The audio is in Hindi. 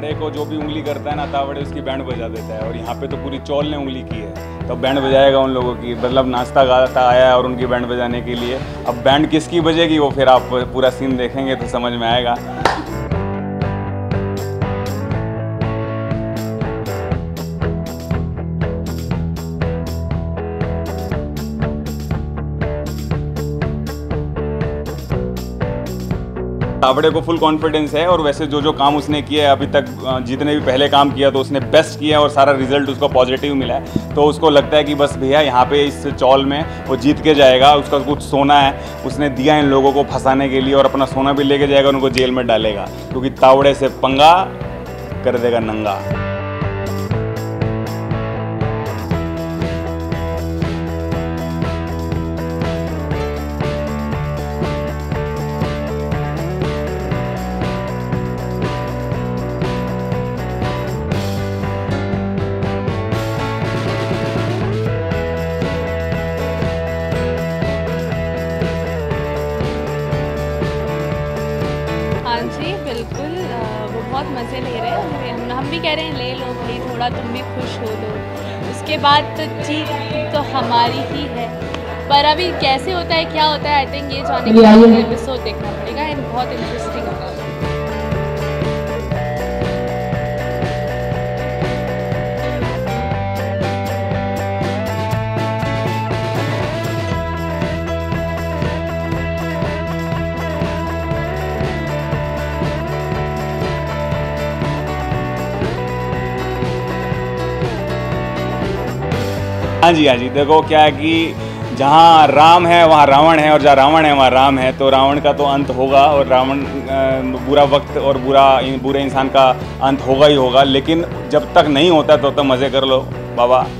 तावड़े को जो भी उंगली करता है ना, तावड़े उसकी बैंड बजा देता है। और यहाँ पे तो पूरी चौल ने उंगली की है, तो बैंड बजाएगा उन लोगों की। मतलब नाश्ता गाता आया है और उनकी बैंड बजाने के लिए। अब बैंड किसकी बजेगी वो फिर आप पूरा सीन देखेंगे तो समझ में आएगा। तावड़े को फुल कॉन्फिडेंस है, और वैसे जो जो काम उसने किया है अभी तक, जितने भी पहले काम किया तो उसने बेस्ट किया और सारा रिजल्ट उसको पॉजिटिव मिला है। तो उसको लगता है कि बस भैया यहाँ पे इस चौल में वो जीत के जाएगा, उसका कुछ सोना है उसने दिया इन लोगों को फंसाने के लिए, और अपना सोना भी लेके जाएगा, उनको जेल में डालेगा, क्योंकि तावड़े से पंगा कर देगा नंगा। जी बिल्कुल, वो बहुत मज़े ले रहे हैं। हम भी कह रहे हैं ले लो भाई थोड़ा, तुम भी खुश हो लो, उसके बाद तो जीत तो हमारी ही है। पर अभी कैसे होता है, क्या होता है, आई थिंक ये जाने के लिए एपिसोड देखना पड़ेगा। एंड बहुत इंटरेस्टिंग होगा। हाँ जी, हाँ जी, देखो क्या है कि जहाँ राम है वहाँ रावण है, और जहाँ रावण है वहाँ राम है। तो रावण का तो अंत होगा, और रावण बुरा वक्त और बुरे इंसान का अंत होगा ही होगा। लेकिन जब तक नहीं होता तो मज़े कर लो बाबा।